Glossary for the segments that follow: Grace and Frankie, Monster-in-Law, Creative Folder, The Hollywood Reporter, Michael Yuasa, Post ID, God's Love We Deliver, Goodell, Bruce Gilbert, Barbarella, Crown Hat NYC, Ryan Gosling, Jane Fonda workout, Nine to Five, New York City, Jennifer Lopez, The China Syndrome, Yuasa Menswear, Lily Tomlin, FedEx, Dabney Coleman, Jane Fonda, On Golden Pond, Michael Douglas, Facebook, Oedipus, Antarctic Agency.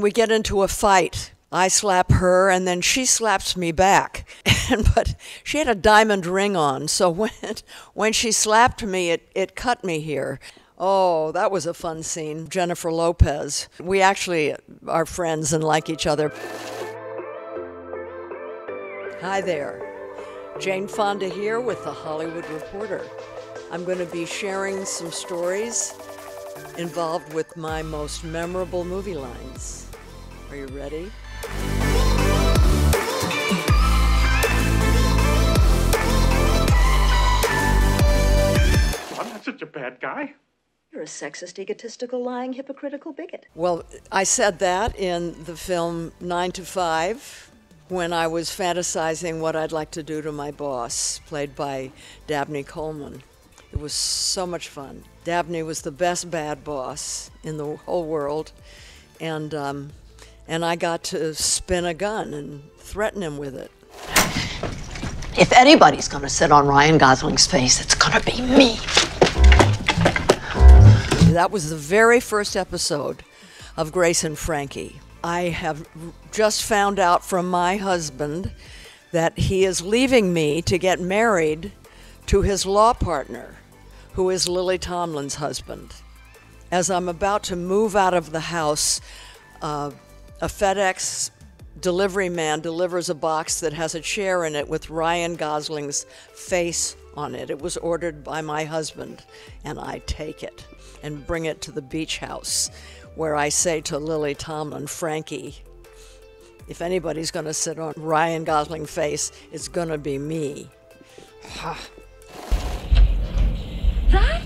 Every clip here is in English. We get into a fight. I slap her, and then she slaps me back. But she had a diamond ring on, so when she slapped me, it cut me here. Oh, that was a fun scene. Jennifer Lopez. We actually are friends and like each other. Hi there. Jane Fonda here with The Hollywood Reporter. I'm going to be sharing some stories involved with my most memorable movie lines. Are you ready? I'm not such a bad guy. You're a sexist, egotistical, lying, hypocritical bigot. Well, I said that in the film 9 to 5 when I was fantasizing what I'd like to do to my boss, played by Dabney Coleman. It was so much fun. Dabney was the best bad boss in the whole world, and I got to spin a gun and threaten him with it. If anybody's gonna sit on Ryan Gosling's face, it's gonna be me. That was the very first episode of Grace and Frankie. I have just found out from my husband that he is leaving me to get married to his law partner, who is Lily Tomlin's husband. As I'm about to move out of the house, a FedEx delivery man delivers a box that has a chair in it with Ryan Gosling's face on it. It was ordered by my husband, and I take it and bring it to the beach house, where I say to Lily Tomlin, Frankie, if anybody's going to sit on Ryan Gosling's face, it's going to be me. Huh. That?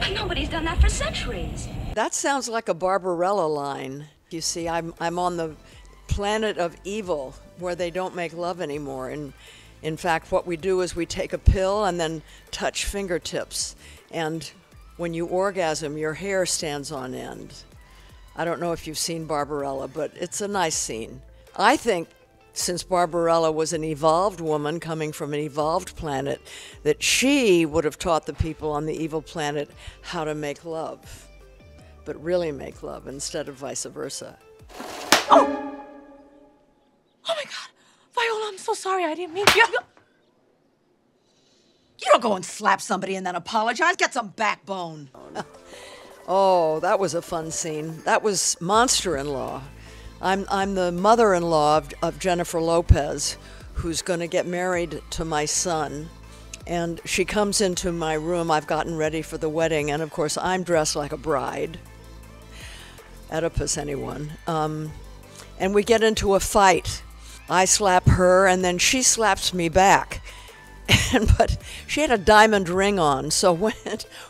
But nobody's done that for centuries. That sounds like a Barbarella line. You see, I'm on the planet of evil where they don't make love anymore. And in fact, what we do is we take a pill and then touch fingertips. And when you orgasm, your hair stands on end. I don't know if you've seen Barbarella, but it's a nice scene. I think since Barbarella was an evolved woman coming from an evolved planet, that she would have taught the people on the evil planet how to make love. But really make love instead of vice versa. Oh! Oh my God! Viola, I'm so sorry, I didn't mean to. You don't go and slap somebody and then apologize. Get some backbone. Oh, that was a fun scene. That was Monster-in-Law. I'm the mother-in-law of Jennifer Lopez, who's gonna get married to my son. And she comes into my room. I've gotten ready for the wedding, and of course I'm dressed like a bride. Oedipus, anyone. And we get into a fight. I slap her, and then she slaps me back. But she had a diamond ring on, so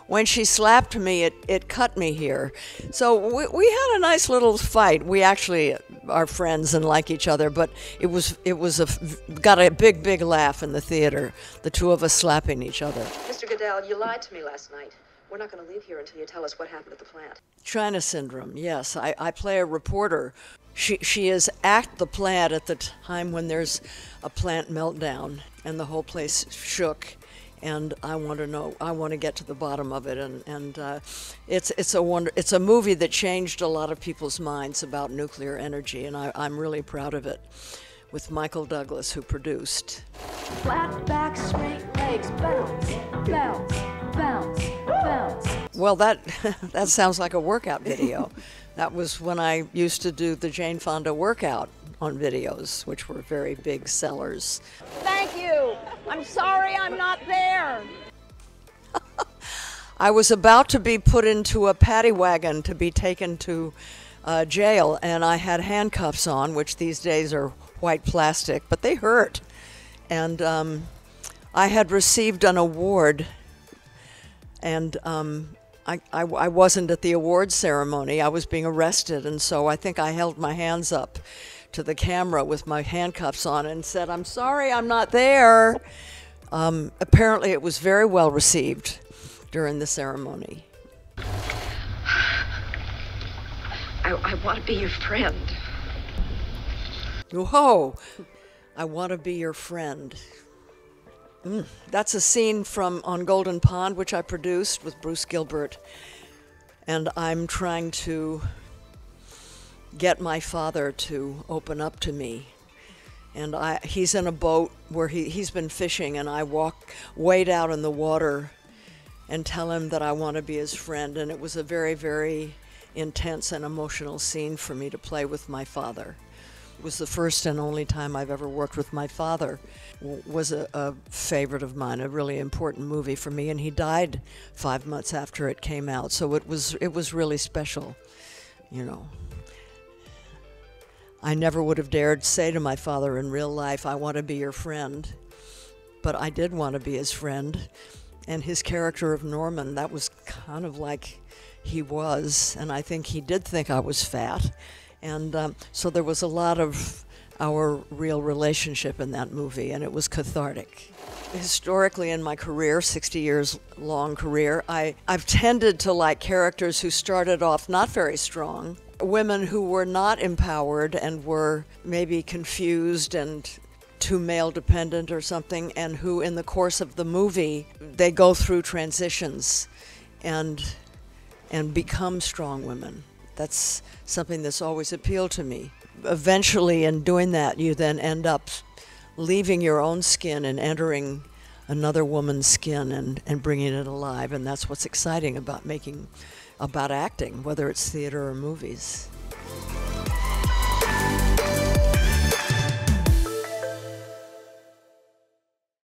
when she slapped me, it cut me here. So we had a nice little fight. We actually are friends and like each other, but got a big, big laugh in the theater, the two of us slapping each other. Mr. Goodell, you lied to me last night. We're not going to leave here until you tell us what happened at the plant. China Syndrome, yes. I play a reporter. She is at the plant at the time when there's a plant meltdown and the whole place shook, and I want to know, I want to get to the bottom of it, and it's a movie that changed a lot of people's minds about nuclear energy, and I'm really proud of it, with Michael Douglas, who produced. Flat back, straight legs, bounce, bounce, bounce. Well, that sounds like a workout video. That was when I used to do the Jane Fonda workout on videos, which were very big sellers. Thank you. I'm sorry I'm not there. I was about to be put into a paddy wagon to be taken to jail, and I had handcuffs on, which these days are white plastic, but they hurt. And I had received an award. And I wasn't at the award ceremony. I was being arrested, and so I think I held my hands up to the camera with my handcuffs on and said, I'm sorry, I'm not there. Apparently it was very well received during the ceremony. I want to be your friend. Whoa, I want to be your friend. That's a scene from On Golden Pond, which I produced with Bruce Gilbert, and I'm trying to get my father to open up to me. And he's in a boat where he's been fishing, and I walk way out in the water and tell him that I want to be his friend. And it was a very, very intense and emotional scene for me to play with my father. It was the first and only time I've ever worked with my father. It was a favorite of mine, a really important movie for me, and he died 5 months after it came out. So it was really special, you know. I never would have dared say to my father in real life, I want to be your friend, but I did want to be his friend. And his character of Norman, that was kind of like he was, and I think he did think I was fat. And so there was a lot of our real relationship in that movie, and it was cathartic. Historically in my career, 60 years long career, I've tended to like characters who started off not very strong, women who were not empowered and were maybe confused and too male dependent or something, and who in the course of the movie, they go through transitions and become strong women. That's something that's always appealed to me. Eventually in doing that, you then end up leaving your own skin and entering another woman's skin and bringing it alive, and that's what's exciting about acting, whether it's theater or movies.